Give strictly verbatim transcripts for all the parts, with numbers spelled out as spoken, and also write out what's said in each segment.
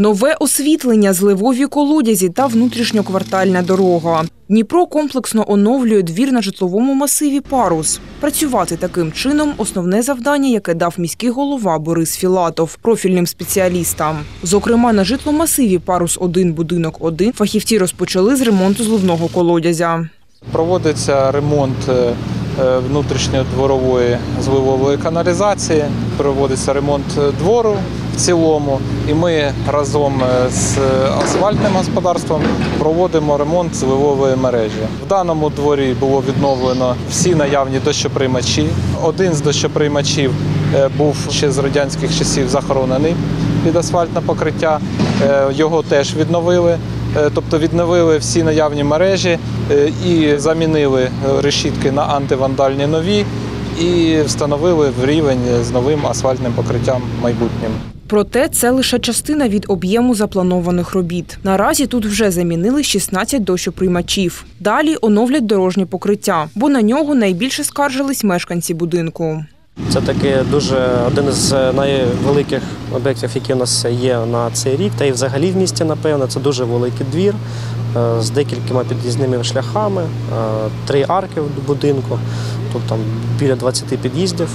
Нове освітлення, зливові колодязі та внутрішньоквартальна дорога. Дніпро комплексно оновлює двір на житловому масиві «Парус». Працювати таким чином – основне завдання, яке дав міський голова Борис Філатов профільним спеціалістам. Зокрема, на житломасиві «Парус один, будинок один» фахівці розпочали з ремонту зливного колодязя. Проводиться ремонт внутрішньодворової зливової каналізації, проводиться ремонт двору в цілому, і ми разом з асфальтним господарством проводимо ремонт зливової мережі. В даному дворі було відновлено всі наявні дощоприймачі. Один з дощоприймачів був ще з радянських часів захоронений під асфальтне покриття, його теж відновили. Тобто відновили всі наявні мережі і замінили решітки на антивандальні нові і встановили рівень з новим асфальтним покриттям майбутнім. Проте це лише частина від об'єму запланованих робіт. Наразі тут вже замінили шістнадцять дощоприймачів. Далі оновлять дорожнє покриття, бо на нього найбільше скаржились мешканці будинку. Це таки дуже один із найвеликих об'єктів, які у нас є на цей рік, та і взагалі в місті, напевно. Це дуже великий двір з декількома під'їзними шляхами, три арки в будинку, тобто там біля двадцяти під'їздів,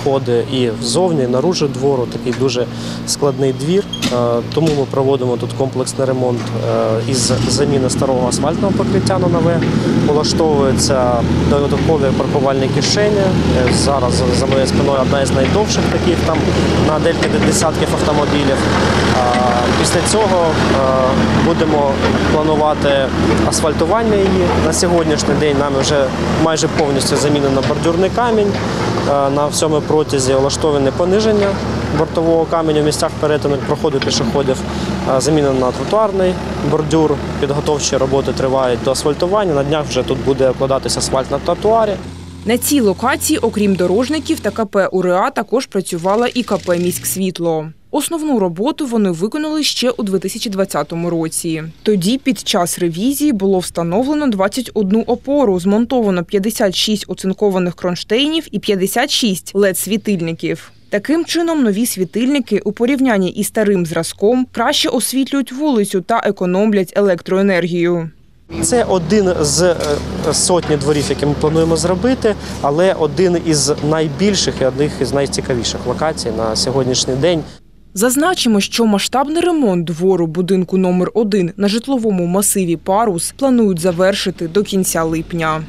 входи і ззовні, і наружу двору, такий дуже складний двір. Тому ми проводимо тут комплексний ремонт із заміни старого асфальтного покриття на нове. Влаштовуються додаткові паркувальні кишені. Зараз за моєю спиною одна із найдовших таких, там на дельки десятків автомобілів. Після цього будемо планувати асфальтування її. На сьогоднішній день нам вже майже повністю замінено бордюрний камінь. На всьому протязі влаштоване пониження бортового каменю в місцях перетину проходу пішоходів, замінено тротуарний бордюр. Підготовчі роботи тривають до асфальтування. На днях вже тут буде вкладатися асфальт на тротуарі. На цій локації, окрім дорожників та КП «Уреа», також працювала і КП «Міськсвітло». Основну роботу вони виконали ще у дві тисячі двадцятому році. Тоді під час ревізії було встановлено двадцять одну опору, змонтовано п'ятдесят шість оцинкованих кронштейнів і п'ятдесят шість ел і ді-світильників. Таким чином, нові світильники у порівнянні із старим зразком краще освітлюють вулицю та економлять електроенергію. Це один з сотні дворів, які ми плануємо зробити, але один із найбільших і одних із найцікавіших локацій на сьогоднішній день. Зазначимо, що масштабний ремонт двору будинку номер один на житловому масиві «Парус» планують завершити до кінця липня.